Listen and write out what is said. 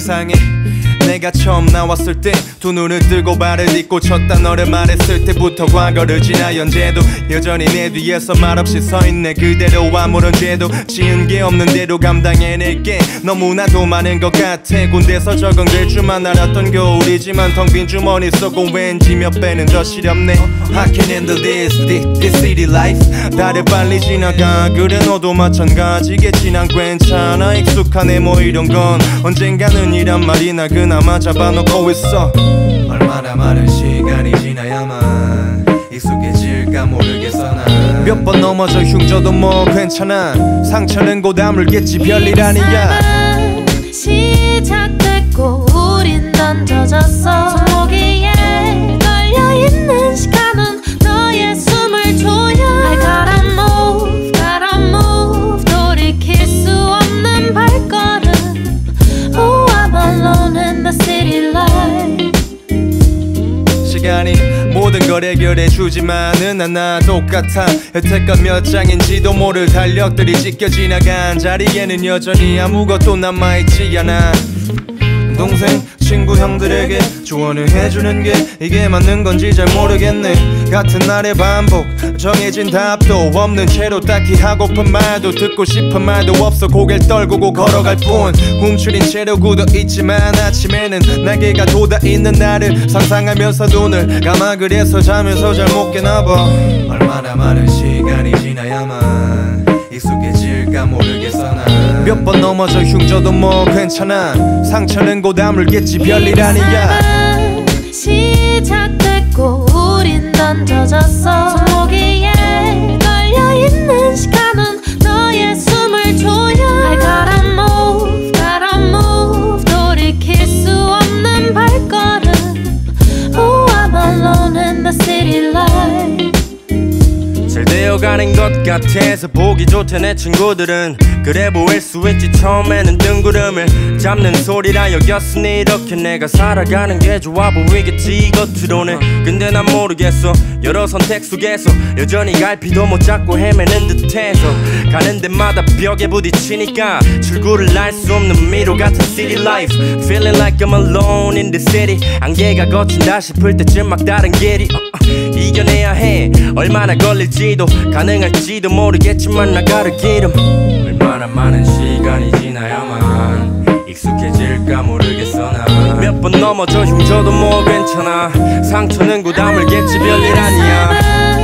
세상에 내가 처음 나왔을 때 두 눈을 뜨고 발을 딛고 첫 단어를 말했을 때부터 과거를 지나 현재도 여전히 내 뒤에서 말없이 서있네. 그대로 아무런 죄도 지은 게 없는 대로 감당해낼 게 너무나도 많은 것 같아. 군대서 적응될 줄만 알았던 겨울이지만 텅 빈 주머니 속은 왠지 몇 배는 더 시렵네. I can handle this city life. 달을 빨리 지나가 그래 너도 마찬가지겠지. 난 괜찮아 익숙하네 뭐 이런 건 언젠가는 이란 말이나 그나마 잡아놓고 있어. 얼마나 많은 시간이 지나야만 익숙해질까 모르겠어. 난 몇 번 넘어져 흉져도 뭐 괜찮아. 상처는 곧 아물겠지 별일 아니야. 이 사랑 시작됐고 우린 던져졌어. 손목이에 걸려있는 시간은 너의 숨을 조여. I gotta move, gotta move. 돌이킬 수 없는 발걸음. Oh, I'm alone in the city light. 시간이 모든 걸 해결해주지만은 하나 똑같아. 여태껏 몇 장인지도 모를 달력들이 찢겨 지나간 자리에는 여전히 아무것도 남아있지 않아. 동생, 친구, 형들에게 조언을 해주는 게 이게 맞는 건지 잘 모르겠네. 같은 날의 반복, 정해진 답도 없는 채로 딱히 하고픈 말도 듣고 싶은 말도 없어. 고개를 떨구고 걸어갈 뿐 움츠린 채로 굳어있지만 아침에는 날개가 돋아있는 나를 상상하면서 눈을 감아. 그래서 자면서 잘 못 깨나봐. 얼마나 많은 시간이 지나야만 익숙해질까 모르겠어. 난 몇 번 넘어져 흉져도 뭐 괜찮아. 상처는 곧 아물겠지 별일 아니야. 이 사랑 시작됐고 우린 던져졌어. 손목이에 걸려있는 시간은 너의 숨을 조여. I gotta move, gotta move. 돌이킬 수 없는 발걸음. Oh, I'm alone in the city light. 잘 되어가는 것 같아서 보기 좋대 내 친구들은. 그래 보일 수 있지 처음에는 뜬구름을 잡는 소리라 여겼으니 이렇게 내가 살아가는 게 좋아 보이겠지 겉으로는. 근데 난 모르겠어 여러 선택 속에서 여전히 갈피도 못 잡고 헤매는 듯해서 가는 데마다 벽에 부딪히니까 출구를 알 수 없는 미로 같은 city life. Feeling like I'm alone in the city. 안개가 걷힌다 싶을 때쯤 막 다른 길이 이겨내야 해. 얼마나 걸릴지도 가능할지도 모르겠지만 나가를 기름. 얼마나 많은 시간이 지나야만 익숙해질까 모르겠어. 난 몇 번 넘어져 흉져도 뭐 괜찮아. 상처는 곧 아물겠지 별일 아니야.